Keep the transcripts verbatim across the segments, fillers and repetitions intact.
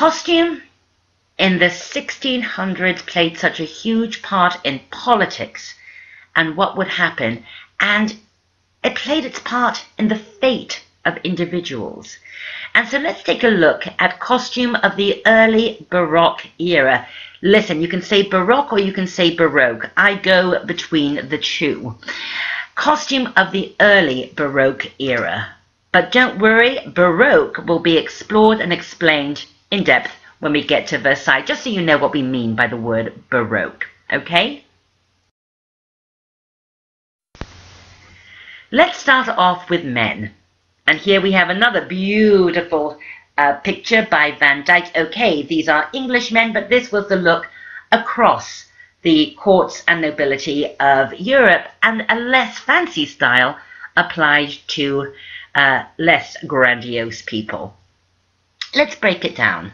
Costume in the sixteen hundreds played such a huge part in politics and what would happen, and it played its part in the fate of individuals. And so let's take a look at costume of the early Baroque era. Listen, you can say Baroque or you can say Baroque. I go between the two. Costume of the early Baroque era. But don't worry, Baroque will be explored and explained in depth when we get to Versailles, just so you know what we mean by the word Baroque, okay? Let's start off with men. And here we have another beautiful uh, picture by Van Dyck. Okay, these are English men, but this was the look across the courts and nobility of Europe, and a less fancy style applied to uh, less grandiose people. Let's break it down.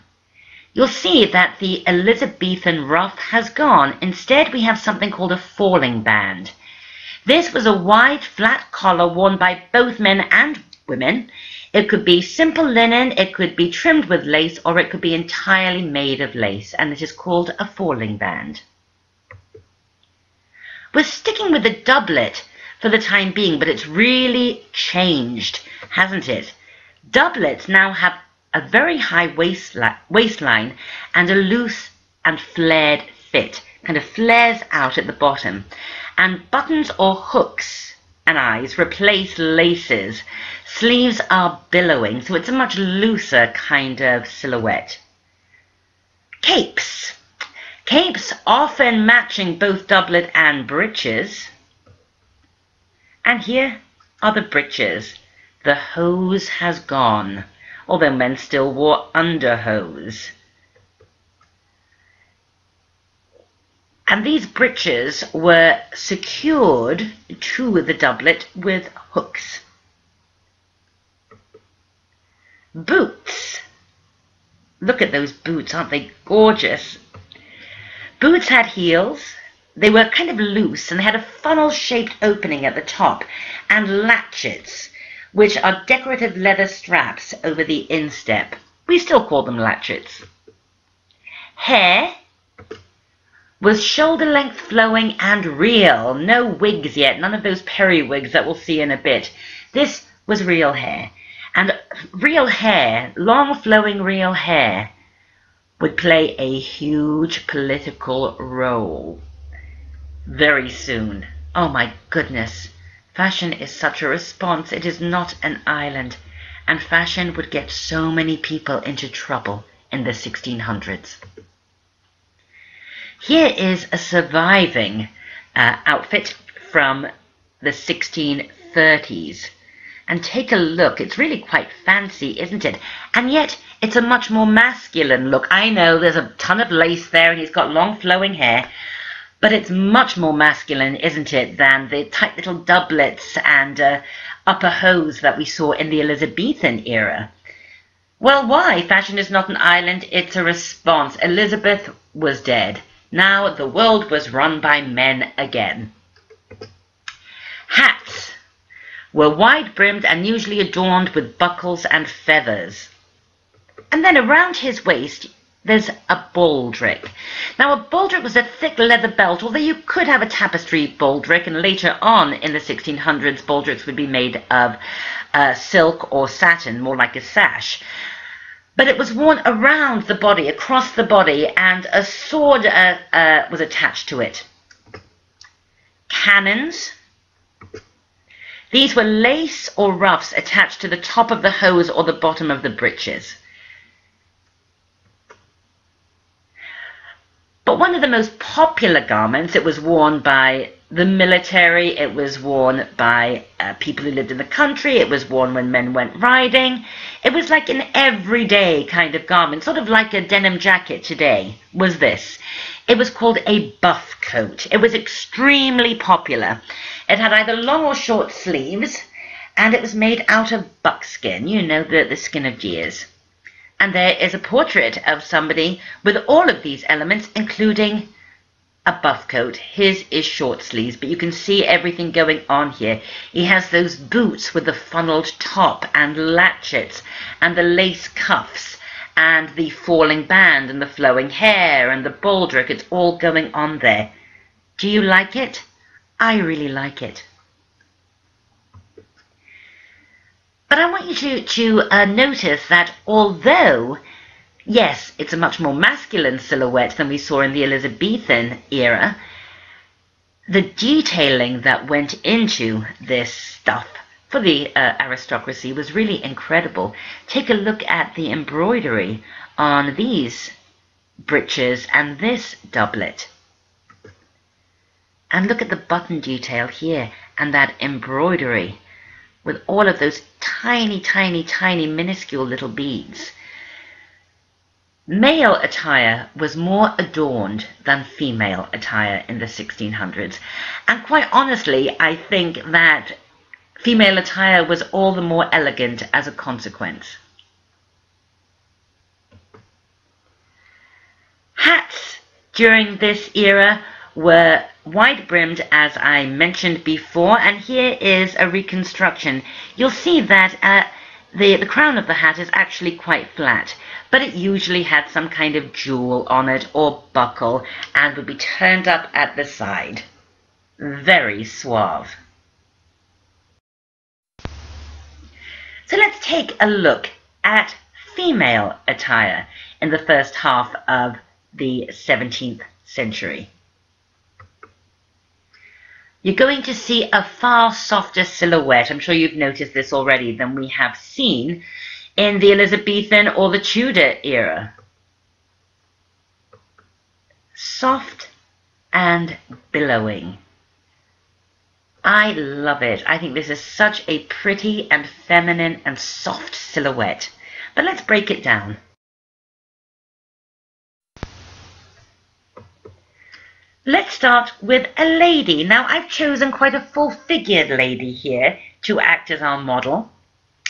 You'll see that the Elizabethan ruff has gone. Instead, we have something called a falling band. This was a wide, flat collar worn by both men and women. It could be simple linen, it could be trimmed with lace, or it could be entirely made of lace, and it is called a falling band. We're sticking with the doublet for the time being, but it's really changed, hasn't it? Doublets now have a very high waistli- waistline and a loose and flared fit, kind of flares out at the bottom, and buttons or hooks and eyes replace laces. Sleeves are billowing, so it's a much looser kind of silhouette. Capes. Capes often matching both doublet and breeches. And here are the breeches. The hose has gone, although men still wore underhose. And these breeches were secured to the doublet with hooks. Boots. Look at those boots, aren't they gorgeous? Boots had heels. They were kind of loose and they had a funnel-shaped opening at the top, and latchets, which are decorative leather straps over the instep. We still call them latchets. Hair was shoulder-length flowing and real. No wigs yet, none of those periwigs that we'll see in a bit. This was real hair. And real hair, long flowing real hair, would play a huge political role very soon. Oh my goodness. Fashion is such a response. It is not an island. And fashion would get so many people into trouble in the sixteen hundreds. Here is a surviving uh, outfit from the sixteen thirties. And take a look. It's really quite fancy, isn't it? And yet, it's a much more masculine look. I know there's a ton of lace there and he's got long flowing hair. But it's much more masculine, isn't it, than the tight little doublets and uh, upper hose that we saw in the Elizabethan era. Well, why? Fashion is not an island. It's a response. Elizabeth was dead. Now the world was run by men again. Hats were wide-brimmed and usually adorned with buckles and feathers. And then around his waist, there's a baldric. Now, a baldric was a thick leather belt, although you could have a tapestry baldric, and later on in the sixteen hundreds, baldrics would be made of uh, silk or satin, more like a sash. But it was worn around the body, across the body, and a sword uh, uh, was attached to it. Cannons. These were lace or ruffs attached to the top of the hose or the bottom of the breeches. But one of the most popular garments, it was worn by the military, it was worn by uh, people who lived in the country, it was worn when men went riding. It was like an everyday kind of garment, sort of like a denim jacket today, was this. It was called a buff coat. It was extremely popular. It had either long or short sleeves, and it was made out of buckskin, you know, the, the skin of deers. And there is a portrait of somebody with all of these elements, including a buff coat. His is short sleeves, but you can see everything going on here. He has those boots with the funneled top and latchets and the lace cuffs and the falling band and the flowing hair and the baldric, it's all going on there. Do you like it? I really like it. But I want you to, to uh, notice that although, yes, it's a much more masculine silhouette than we saw in the Elizabethan era, the detailing that went into this stuff for the uh, aristocracy was really incredible. Take a look at the embroidery on these breeches and this doublet. And look at the button detail here and that embroidery with all of those tiny, tiny, tiny, minuscule little beads. Male attire was more adorned than female attire in the sixteen hundreds. And quite honestly, I think that female attire was all the more elegant as a consequence. Hats during this era were wide-brimmed, as I mentioned before, and here is a reconstruction. You'll see that uh, the, the crown of the hat is actually quite flat, but it usually had some kind of jewel on it or buckle and would be turned up at the side. Very suave. So let's take a look at female attire in the first half of the seventeenth century. You're going to see a far softer silhouette, I'm sure you've noticed this already, than we have seen in the Elizabethan or the Tudor era. Soft and billowing. I love it. I think this is such a pretty and feminine and soft silhouette. But let's break it down. Let's start with a lady. Now, I've chosen quite a full-figured lady here to act as our model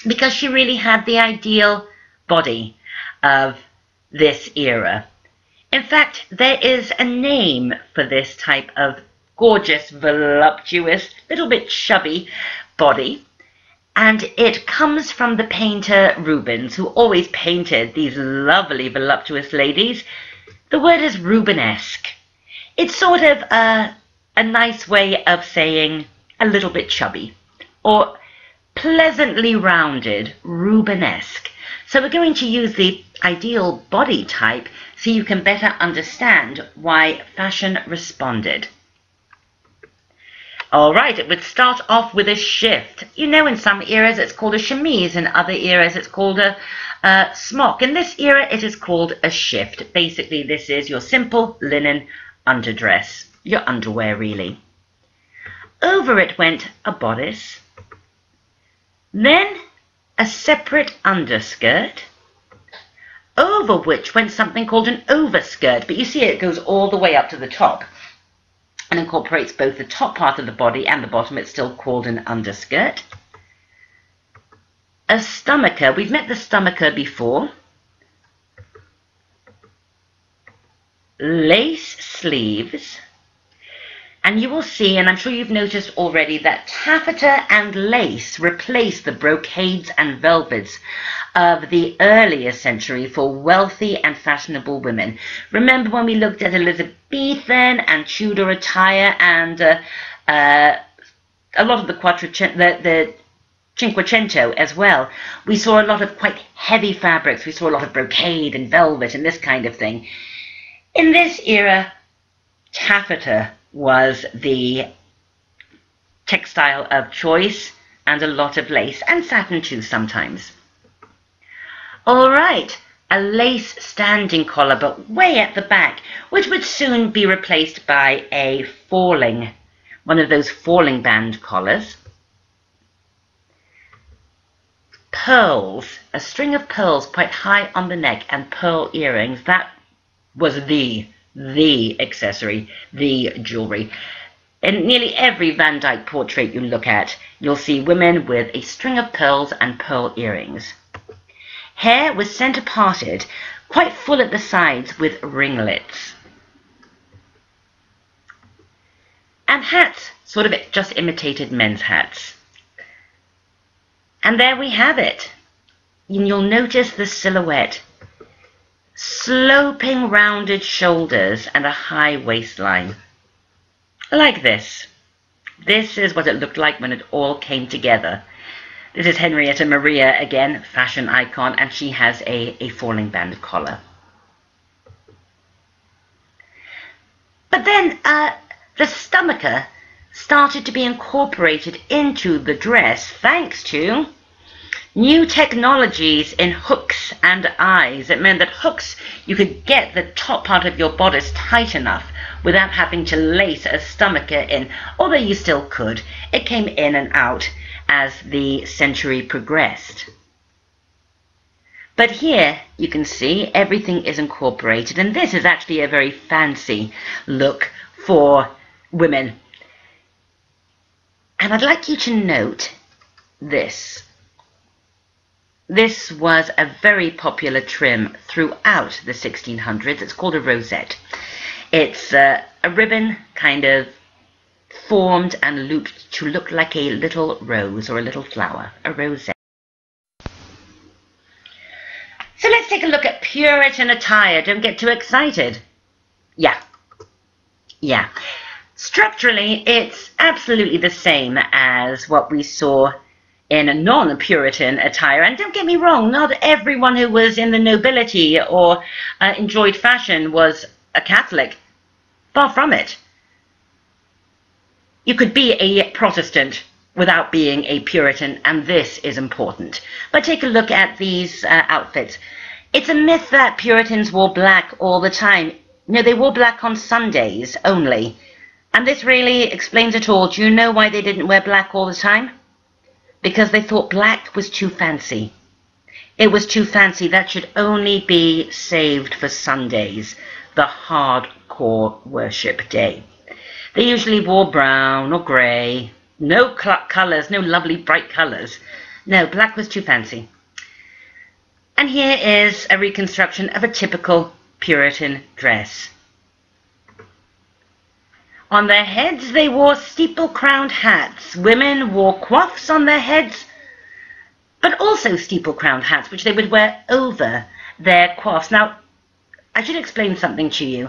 because she really had the ideal body of this era. In fact, there is a name for this type of gorgeous, voluptuous, little bit chubby body, and it comes from the painter Rubens, who always painted these lovely, voluptuous ladies. The word is Rubenesque. It's sort of a, a nice way of saying a little bit chubby or pleasantly rounded, Rubenesque. So we're going to use the ideal body type so you can better understand why fashion responded. All right, it would start off with a shift. You know, in some eras it's called a chemise, in other eras it's called a uh, smock. In this era it is called a shift. Basically, this is your simple linen underdress, your underwear really. Over it went a bodice, then a separate underskirt, over which went something called an overskirt, but you see it goes all the way up to the top and incorporates both the top part of the body and the bottom. It's still called an underskirt. A stomacher, we've met the stomacher before. Lace sleeves, and you will see, and I'm sure you've noticed already, that taffeta and lace replace the brocades and velvets of the earlier century for wealthy and fashionable women. Remember when we looked at Elizabethan and Tudor attire, and uh, uh, a lot of the Quattrocento, the, the Cinquecento as well, we saw a lot of quite heavy fabrics, we saw a lot of brocade and velvet and this kind of thing. In this era, taffeta was the textile of choice, and a lot of lace, and satin too sometimes. All right, a lace standing collar, but way at the back, which would soon be replaced by a falling, one of those falling band collars. Pearls, a string of pearls quite high on the neck, and pearl earrings. That was the, the accessory, the jewellery. In nearly every Van Dyck portrait you look at, you'll see women with a string of pearls and pearl earrings. Hair was centre parted, quite full at the sides with ringlets. And hats, sort of just imitated men's hats. And there we have it. And you'll notice the silhouette. sloping rounded shoulders and a high waistline. Like this. This is what it looked like when it all came together. This is Henrietta Maria again, fashion icon, and she has a, a falling band collar. But then uh, the stomacher started to be incorporated into the dress thanks to new technologies in hooks and eyes. It meant that hooks, you could get the top part of your bodice tight enough without having to lace a stomacher in, although you still could. It came in and out as the century progressed. But here you can see everything is incorporated, and this is actually a very fancy look for women. And I'd like you to note this. This was a very popular trim throughout the sixteen hundreds. It's called a rosette. It's uh, a ribbon kind of formed and looped to look like a little rose or a little flower, a rosette. So let's take a look at Puritan attire. Don't get too excited. Yeah. Yeah. Structurally, it's absolutely the same as what we saw in a non-Puritan attire, and don't get me wrong, not everyone who was in the nobility or uh, enjoyed fashion was a Catholic. Far from it. You could be a Protestant without being a Puritan, and this is important. But take a look at these uh, outfits. It's a myth that Puritans wore black all the time. No, they wore black on Sundays only. And this really explains it all. Do you know why they didn't wear black all the time? Because they thought black was too fancy. It was too fancy. That should only be saved for Sundays, the hardcore worship day. They usually wore brown or grey. No colours, no lovely bright colours. No, black was too fancy. And here is a reconstruction of a typical Puritan dress. On their heads, they wore steeple-crowned hats. Women wore coifs on their heads, but also steeple-crowned hats, which they would wear over their coifs. Now, I should explain something to you.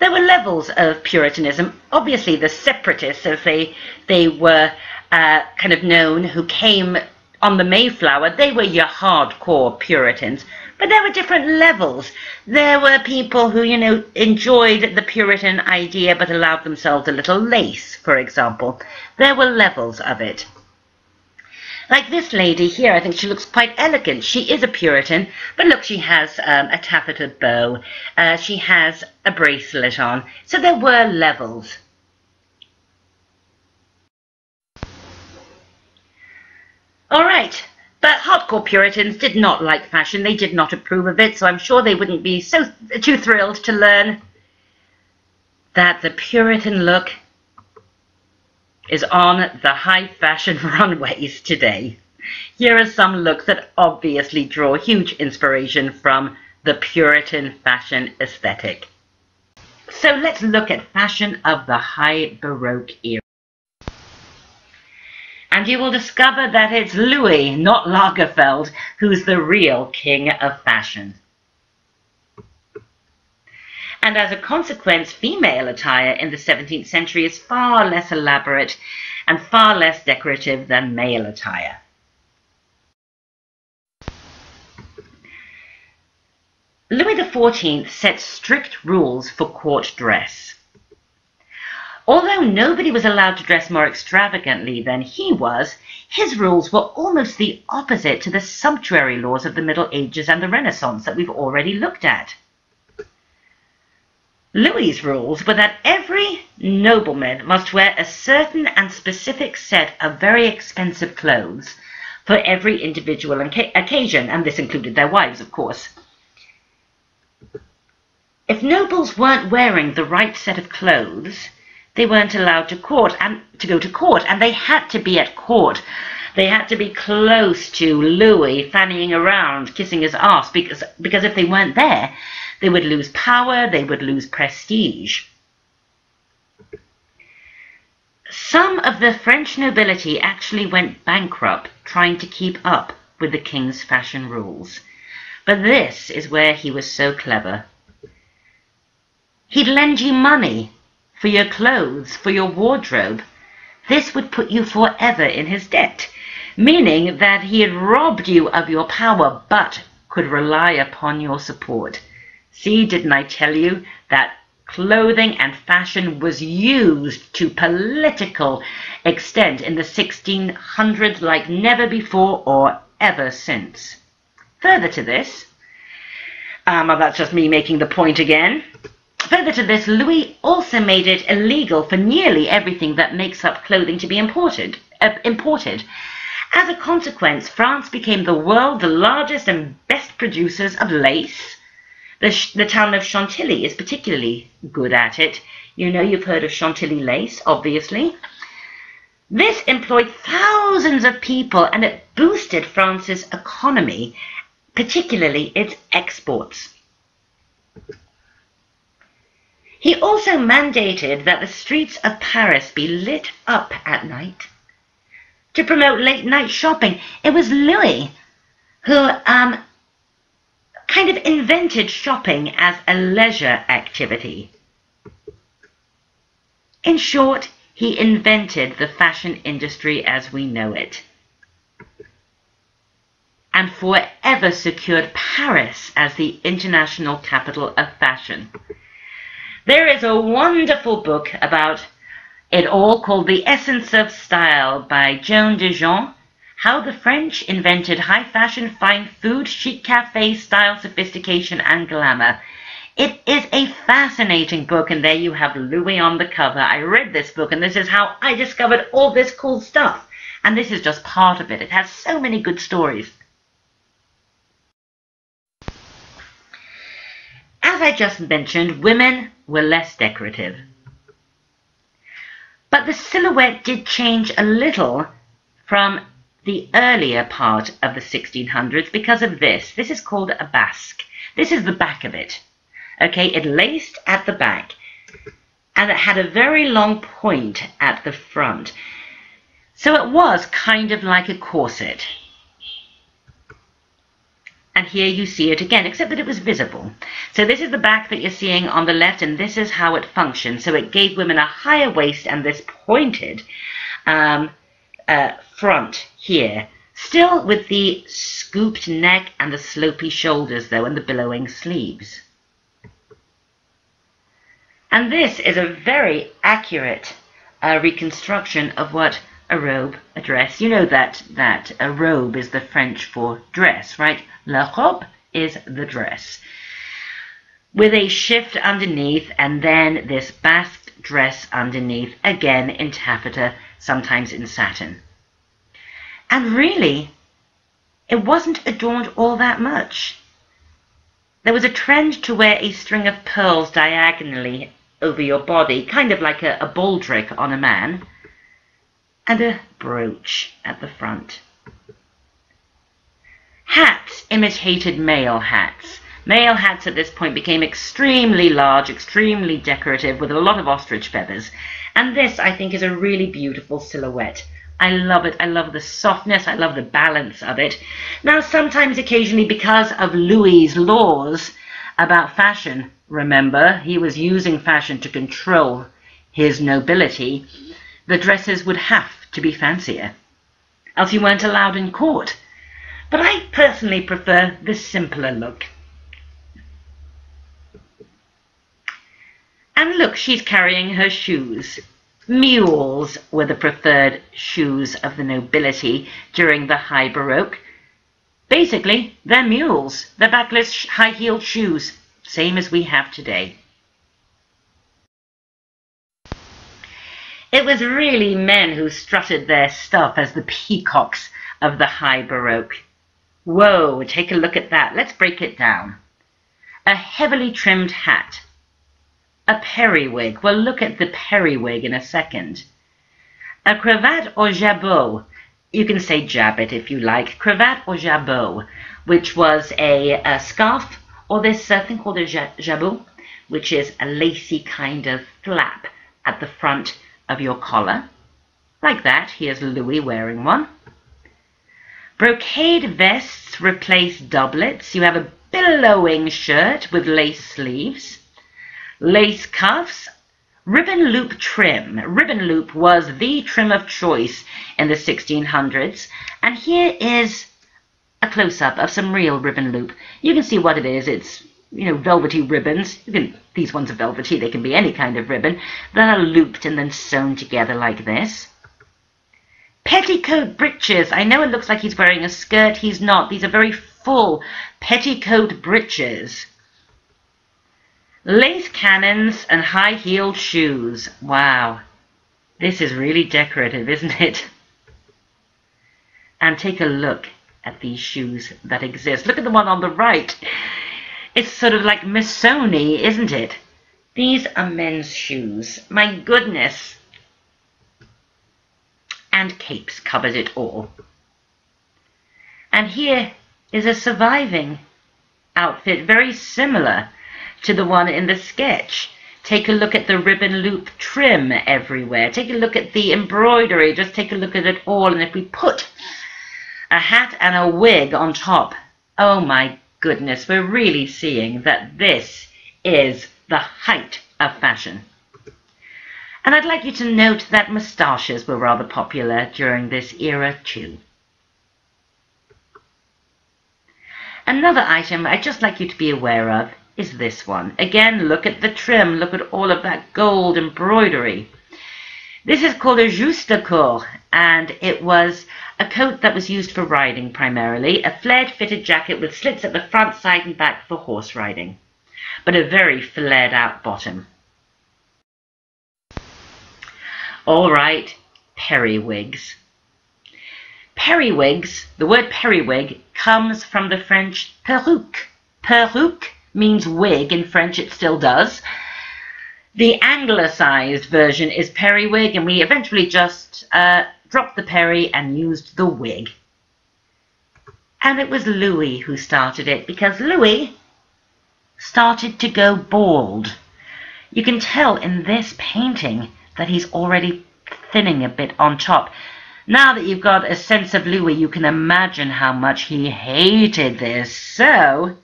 There were levels of Puritanism. Obviously, the separatists, as they, they were uh, kind of known, who came on the Mayflower, they were your hardcore Puritans. But there were different levels. There were people who, you know, enjoyed the Puritan idea but allowed themselves a little lace, for example. There were levels of it. Like this lady here, I think she looks quite elegant. She is a Puritan, but look, she has um, a taffeta bow. Uh, she has a bracelet on. So there were levels. All right. But hardcore Puritans did not like fashion. They did not approve of it, so I'm sure they wouldn't be so too thrilled to learn that the Puritan look is on the high fashion runways today. Here are some looks that obviously draw huge inspiration from the Puritan fashion aesthetic. So let's look at fashion of the high Baroque era. And you will discover that it's Louis, not Lagerfeld, who's the real king of fashion. And as a consequence, female attire in the seventeenth century is far less elaborate and far less decorative than male attire. Louis the fourteenth set strict rules for court dress. Although nobody was allowed to dress more extravagantly than he was, his rules were almost the opposite to the sumptuary laws of the Middle Ages and the Renaissance that we've already looked at. Louis's rules were that every nobleman must wear a certain and specific set of very expensive clothes for every individual occasion, and this included their wives, of course. If nobles weren't wearing the right set of clothes, they weren't allowed to court and to go to court, and they had to be at court. They had to be close to Louis, fannying around, kissing his ass, because because if they weren't there, they would lose power, they would lose prestige. Some of the French nobility actually went bankrupt trying to keep up with the king's fashion rules. But this is where he was so clever. He'd lend you money for your clothes, for your wardrobe. This would put you forever in his debt, meaning that he had robbed you of your power, but could rely upon your support. See, didn't I tell you that clothing and fashion was used to political extent in the sixteen hundreds like never before or ever since? Further to this, um, well, that's just me making the point again. Further to this, Louis also made it illegal for nearly everything that makes up clothing to be imported. Uh, imported. As a consequence, France became the world's largest and best producers of lace. The, sh the town of Chantilly is particularly good at it. You know, you've heard of Chantilly lace, obviously. This employed thousands of people, and it boosted France's economy, particularly its exports. He also mandated that the streets of Paris be lit up at night to promote late-night shopping. It was Louis who um, kind of invented shopping as a leisure activity. In short, he invented the fashion industry as we know it, and forever secured Paris as the international capital of fashion. There is a wonderful book about it all called The Essence of Style by Joan Dejean, how the French invented high fashion, fine food, chic cafe, style, sophistication, and glamour. It is a fascinating book, and there you have Louis on the cover. I read this book, and this is how I discovered all this cool stuff. And this is just part of it. It has so many good stories. As I just mentioned, women were less decorative. But the silhouette did change a little from the earlier part of the sixteen hundreds because of this. This is called a basque. This is the back of it. Okay, it laced at the back, and it had a very long point at the front. So it was kind of like a corset. And here you see it again, except that it was visible. So this is the back that you're seeing on the left, and this is how it functioned. So it gave women a higher waist and this pointed um, uh, front here, still with the scooped neck and the slopey shoulders, though, and the billowing sleeves. And this is a very accurate uh, reconstruction of what a robe, a dress. You know that, that a robe is the French for dress, right? La robe is the dress, with a shift underneath, and then this basque dress underneath, again in taffeta, sometimes in satin. And really, it wasn't adorned all that much. There was a trend to wear a string of pearls diagonally over your body, kind of like a, a baldric on a man, and a brooch at the front. Hats imitated male hats. Male hats at this point became extremely large, extremely decorative, with a lot of ostrich feathers. And this, I think, is a really beautiful silhouette. I love it. I love the softness. I love the balance of it. Now, sometimes, occasionally, because of Louis's laws about fashion, remember, he was using fashion to control his nobility, the dresses would have to be fancier, else you weren't allowed in court. But I personally prefer the simpler look. And look, she's carrying her shoes. Mules were the preferred shoes of the nobility during the High Baroque. Basically, they're mules. They're backless, high-heeled shoes, same as we have today. It was really men who strutted their stuff as the peacocks of the High Baroque. Whoa, take a look at that. Let's break it down. A heavily trimmed hat. A periwig. We'll look at the periwig in a second. A cravat or jabot. You can say jabot if you like. Cravat or jabot, which was a, a scarf, or this uh, thing called a jabot, which is a lacy kind of flap at the front of your collar. Like that. Here's Louis wearing one. Brocade vests replace doublets. You have a billowing shirt with lace sleeves, lace cuffs, ribbon loop trim. Ribbon loop was the trim of choice in the sixteen hundreds, and here is a close-up of some real ribbon loop. You can see what it is. It's, you know, velvety ribbons. You can, these ones are velvety, they can be any kind of ribbon, that are looped and then sewn together like this. Petticoat breeches. I know it looks like he's wearing a skirt. He's not. These are very full petticoat breeches. Lace cannons and high-heeled shoes. Wow. This is really decorative, isn't it? And take a look at these shoes that exist. Look at the one on the right. It's sort of like Missoni, isn't it? These are men's shoes. My goodness. And capes covers it all. And here is a surviving outfit, very similar to the one in the sketch. Take a look at the ribbon loop trim everywhere. Take a look at the embroidery. Just take a look at it all. And if we put a hat and a wig on top, oh my goodness, we're really seeing that this is the height of fashion. And I'd like you to note that moustaches were rather popular during this era too. Another item I'd just like you to be aware of is this one. Again, look at the trim, look at all of that gold embroidery. This is called a justaucorps, and it was a coat that was used for riding primarily, a flared-fitted jacket with slits at the front, side and back for horse riding, but a very flared-out bottom. All right, periwigs. Periwigs, the word periwig comes from the French perruque. Perruque means wig in French, it still does. The anglicized version is periwig, and we eventually just uh, dropped the peri and used the wig. And it was Louis who started it, because Louis started to go bald. You can tell in this painting that he's already thinning a bit on top. Now that you've got a sense of Louis, you can imagine how much he hated this. So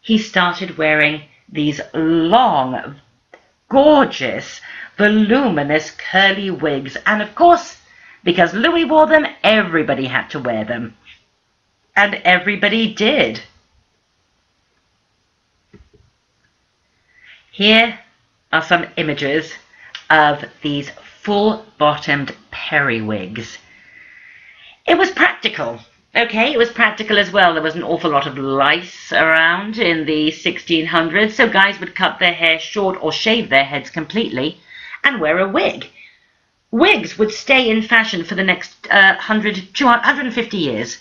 he started wearing these long, gorgeous, voluminous, curly wigs. And of course, because Louis wore them, everybody had to wear them. And everybody did. Here are some images of these full-bottomed periwigs. It was practical. Okay, it was practical as well. There was an awful lot of lice around in the sixteen hundreds, so guys would cut their hair short or shave their heads completely and wear a wig. Wigs would stay in fashion for the next uh, one hundred, two hundred, one hundred fifty years,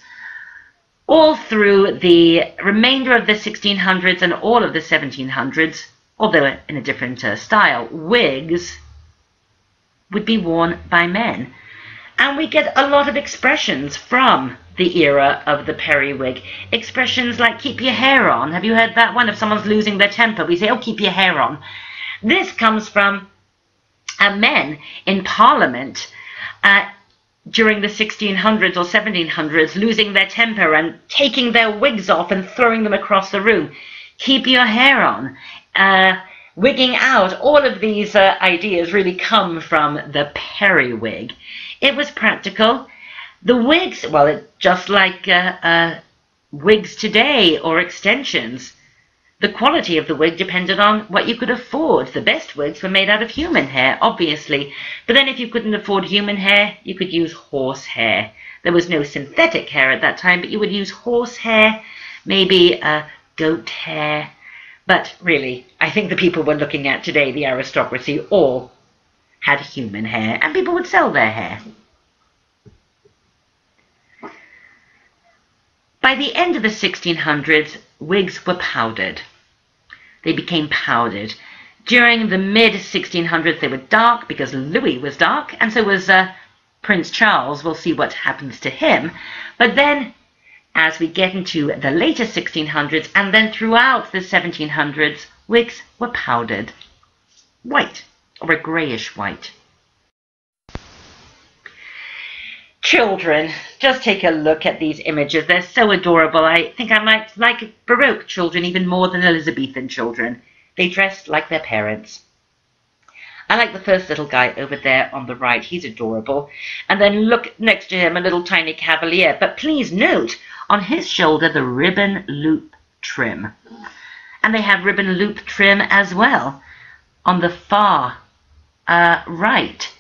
all through the remainder of the sixteen hundreds and all of the seventeen hundreds, although in a different uh, style. Wigs would be worn by men. And we get a lot of expressions from the era of the periwig. Expressions like keep your hair on. Have you heard that one? If someone's losing their temper, we say, oh, keep your hair on. This comes from uh, men in Parliament uh, during the sixteen hundreds or seventeen hundreds losing their temper and taking their wigs off and throwing them across the room. Keep your hair on. Uh, wigging out. All of these uh, ideas really come from the periwig. It was practical. The wigs, well, it, just like uh, uh, wigs today or extensions, the quality of the wig depended on what you could afford. The best wigs were made out of human hair, obviously. But then if you couldn't afford human hair, you could use horse hair. There was no synthetic hair at that time, but you would use horse hair, maybe uh, goat hair. But really, I think the people we're looking at today, the aristocracy, all had human hair, and people would sell their hair. By the end of the sixteen hundreds, wigs were powdered. They became powdered. During the mid sixteen hundreds, they were dark because Louis was dark, and so was uh, Prince Charles. We'll see what happens to him. But then, as we get into the later sixteen hundreds, and then throughout the seventeen hundreds, wigs were powdered. White, or a greyish white. children, just take a look at these images. They're so adorable. I think I might like Baroque children even more than Elizabethan children. They dressed like their parents. I like the first little guy over there on the right. He's adorable. And then look next to him, a little tiny cavalier. But please note, on his shoulder, the ribbon loop trim. And they have ribbon loop trim as well. On the far uh, right,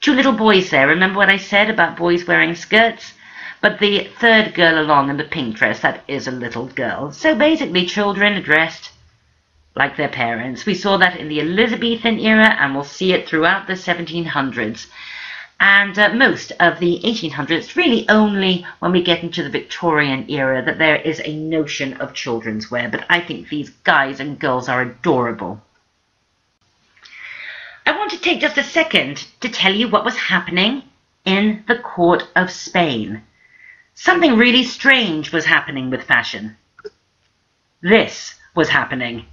two little boys there. Remember what I said about boys wearing skirts? But the third girl along in the pink dress, that is a little girl. So basically, children dressed like their parents. We saw that in the Elizabethan era, and we'll see it throughout the seventeen hundreds. And uh, most of the eighteen hundreds, really only when we get into the Victorian era, that there is a notion of children's wear. But I think these guys and girls are adorable. I want to take just a second to tell you what was happening in the court of Spain. Something really strange was happening with fashion. This was happening.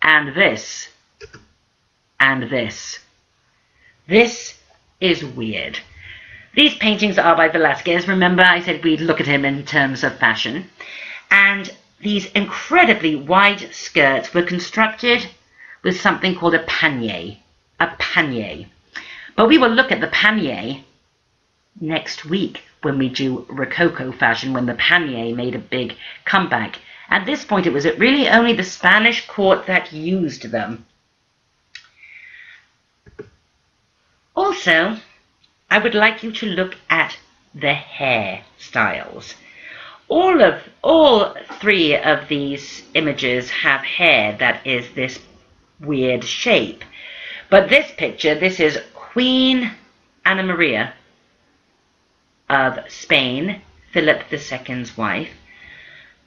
And this. And this. This is weird. These paintings are by Velázquez. Remember, I said we'd look at him in terms of fashion. And these incredibly wide skirts were constructed with something called a panier, a panier. But we will look at the panier next week when we do Rococo fashion, when the panier made a big comeback. At this point, it was really only the Spanish court that used them. Also, I would like you to look at the hairstyles. All of, all three of these images have hair that is this weird shape. But this picture, this is Queen Anna Maria of Spain, Philip the Second's wife,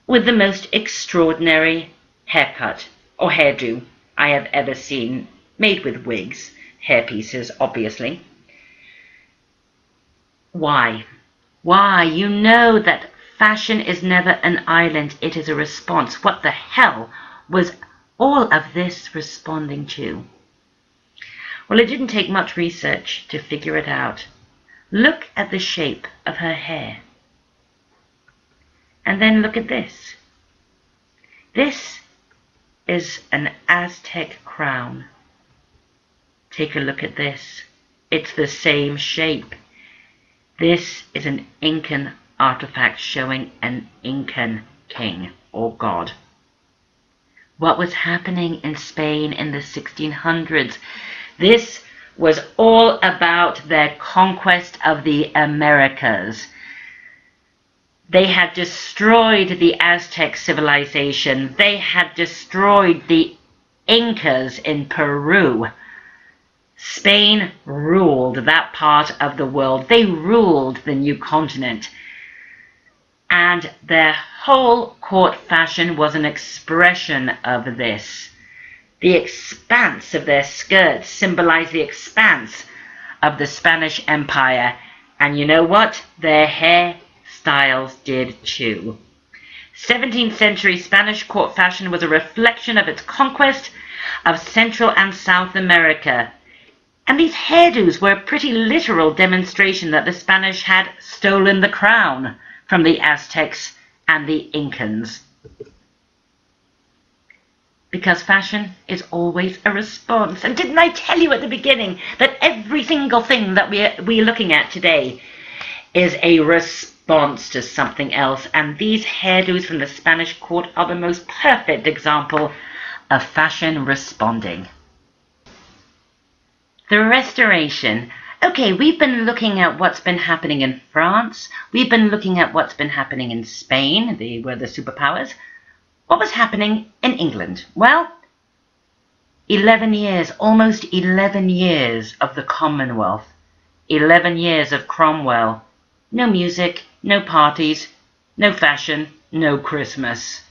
with the most extraordinary haircut or hairdo I have ever seen, made with wigs, hairpieces, obviously. Why? Why? You know that fashion is never an island, it is a response. What the hell was all of this responding to? Well, it didn't take much research to figure it out. Look at the shape of her hair. And then look at this. This is an Aztec crown. Take a look at this. It's the same shape. This is an Incan artifact showing an Incan king or god. What was happening in Spain in the sixteen hundreds? This was all about their conquest of the Americas. They had destroyed the Aztec civilization. They had destroyed the Incas in Peru. Spain ruled that part of the world. They ruled the new continent. And their whole court fashion was an expression of this. The expanse of their skirts symbolized the expanse of the Spanish Empire. And you know what? Their hairstyles did too. seventeenth century Spanish court fashion was a reflection of its conquest of Central and South America. And these hairdos were a pretty literal demonstration that the Spanish had stolen the crown from the Aztecs and the Incans. Because fashion is always a response. And didn't I tell you at the beginning that every single thing that we're, we're looking at today is a response to something else? And these hairdos from the Spanish court are the most perfect example of fashion responding. The Restoration. Okay, we've been looking at what's been happening in France. We've been looking at what's been happening in Spain. They were the superpowers. What was happening in England? Well, eleven years, almost eleven years of the Commonwealth. eleven years of Cromwell. No music, no parties, no fashion, no Christmas.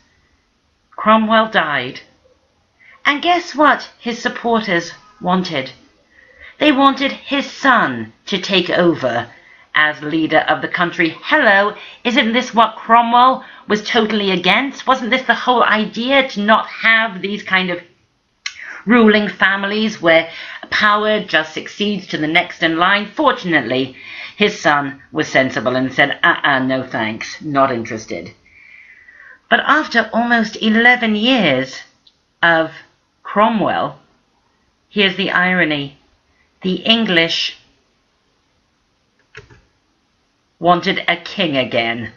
Cromwell died. And guess what his supporters wanted? They wanted his son to take over as leader of the country. Hello, isn't this what Cromwell was totally against? Wasn't this the whole idea, to not have these kind of ruling families where power just succeeds to the next in line. Fortunately, his son was sensible and said, uh-uh, no thanks, not interested. But after almost eleven years of Cromwell, here's the irony. The English wanted a king again.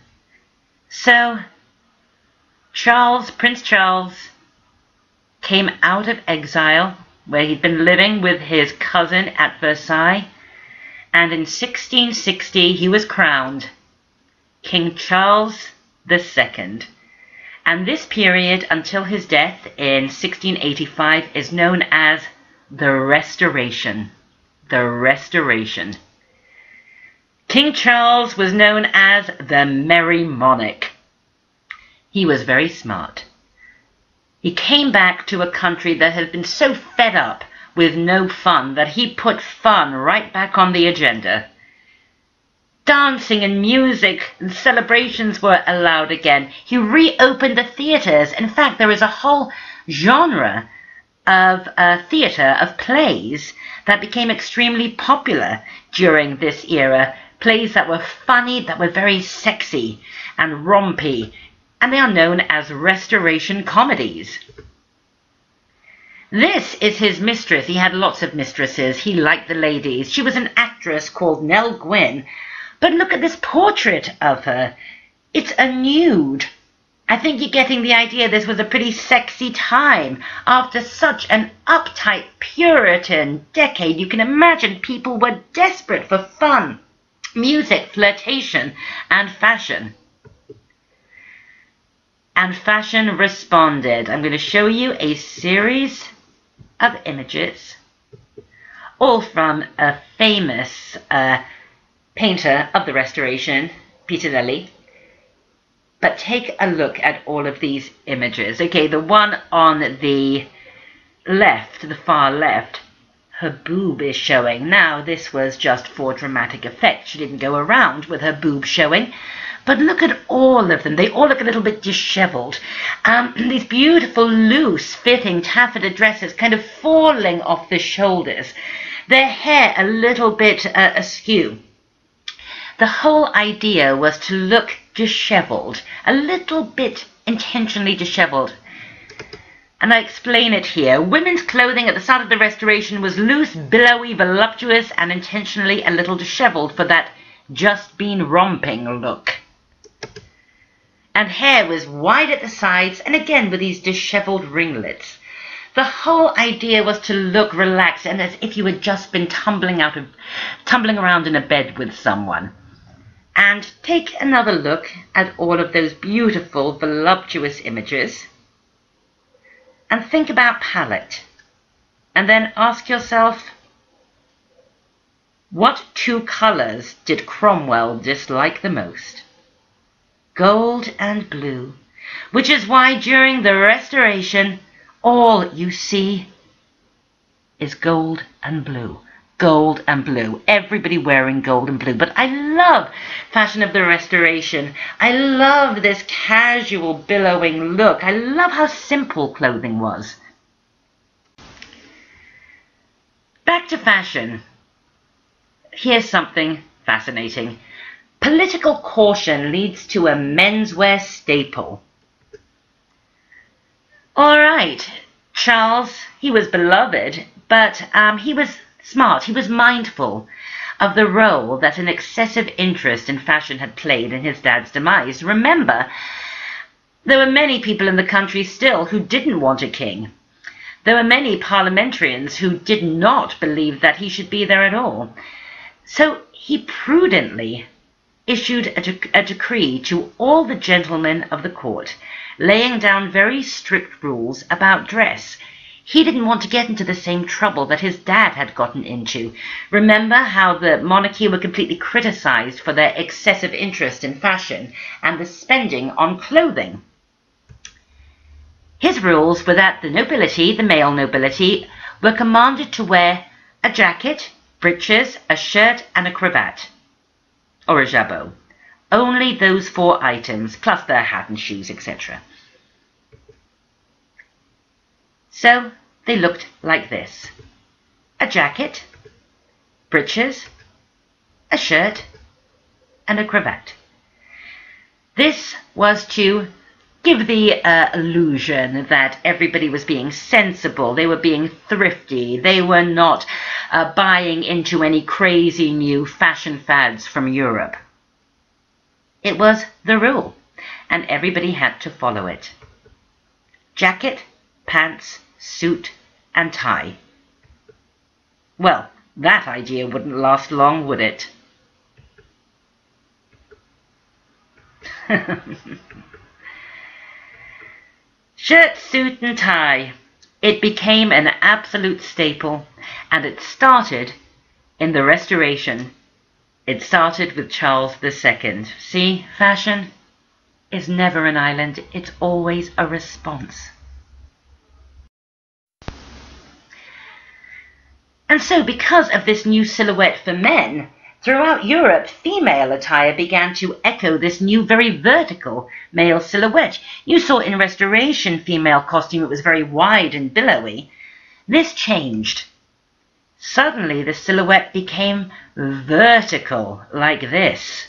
So Charles, Prince Charles, came out of exile where he'd been living with his cousin at Versailles, and in sixteen sixty he was crowned King Charles the Second. And this period until his death in sixteen eighty-five is known as the Restoration. The Restoration. King Charles was known as the Merry Monarch. He was very smart. He came back to a country that had been so fed up with no fun that he put fun right back on the agenda. Dancing and music and celebrations were allowed again. He reopened the theatres. In fact, there is a whole genre of uh, theatre, of plays, that became extremely popular during this era. Plays that were funny, that were very sexy and rompy. And they are known as Restoration comedies. This is his mistress. He had lots of mistresses. He liked the ladies. She was an actress called Nell Gwyn. But look at this portrait of her. It's a nude. I think you're getting the idea this was a pretty sexy time. After such an uptight Puritan decade, you can imagine people were desperate for fun, music, flirtation, and fashion. And fashion responded. I'm going to show you a series of images, all from a famous uh, painter of the Restoration, Peter Lely. But take a look at all of these images. Okay, the one on the left, the far left, her boob is showing. Now, this was just for dramatic effect. She didn't go around with her boob showing. But look at all of them. They all look a little bit disheveled. Um, these beautiful, loose-fitting taffeta dresses kind of falling off the shoulders. Their hair a little bit uh, askew. The whole idea was to look disheveled, a little bit intentionally disheveled. And I explain it here. Women's clothing at the start of the Restoration was loose, billowy, voluptuous, and intentionally a little disheveled for that just been romping look. And hair was wide at the sides, and again with these disheveled ringlets. The whole idea was to look relaxed and as if you had just been tumbling out of, tumbling around in a bed with someone. And take another look at all of those beautiful, voluptuous images. And think about palette. And then ask yourself, what two colours did Cromwell dislike the most? Gold and blue, which is why during the Restoration all you see is gold and blue. Gold and blue. Everybody wearing gold and blue. But I love fashion of the Restoration. I love this casual billowing look. I love how simple clothing was. Back to fashion. Here's something fascinating. Political caution leads to a menswear staple. All right, Charles, he was beloved, but um, he was smart. He was mindful of the role that an excessive interest in fashion had played in his dad's demise. Remember, there were many people in the country still who didn't want a king. There were many parliamentarians who did not believe that he should be there at all. So he prudently issued a, dec a decree to all the gentlemen of the court, laying down very strict rules about dress. He didn't want to get into the same trouble that his dad had gotten into. Remember how the monarchy were completely criticized for their excessive interest in fashion and the spending on clothing. His rules were that the nobility, the male nobility, were commanded to wear a jacket, breeches, a shirt, and a cravat, or a jabot. Only those four items, plus their hat and shoes, et cetera. So they looked like this. a jacket, breeches, a shirt, and a cravat. This was to give the uh, illusion that everybody was being sensible, they were being thrifty, they were not uh, buying into any crazy new fashion fads from Europe. It was the rule, and everybody had to follow it. Jacket, pants, suit, and tie. Well, that idea wouldn't last long, would it? Shirt, suit, and tie. It became an absolute staple, and it started in the Restoration. It started with Charles the Second. See, fashion is never an island, it's always a response. And so, because of this new silhouette for men, throughout Europe, female attire began to echo this new, very vertical male silhouette. You saw in Restoration female costume, it was very wide and billowy. This changed. Suddenly, the silhouette became vertical, like this.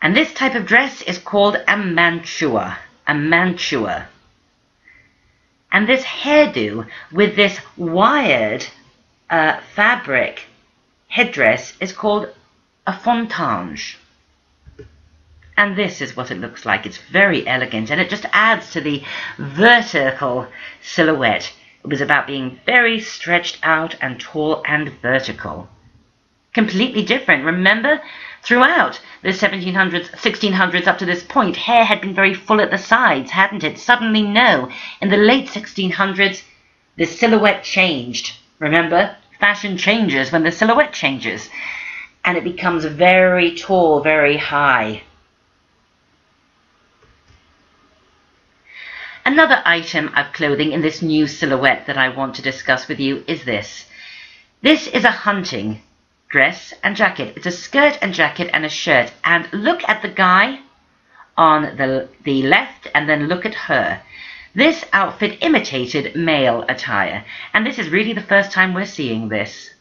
And this type of dress is called a mantua, a mantua. And this hairdo with this wired Uh, fabric headdress is called a fontange, and this is what it looks like. It's very elegant, and it just adds to the vertical silhouette. It was about being very stretched out and tall and vertical. Completely different. Remember, throughout the seventeen hundreds, sixteen hundreds up to this point, hair had been very full at the sides, hadn't it? Suddenly, no. In the late sixteen hundreds, the silhouette changed. Remember, fashion changes when the silhouette changes, and it becomes very tall, very high. Another item of clothing in this new silhouette that I want to discuss with you is this. This is a hunting dress and jacket. It's a skirt and jacket and a shirt. And look at the guy on the, the left, and then look at her. This outfit imitated male attire, and this is really the first time we're seeing this.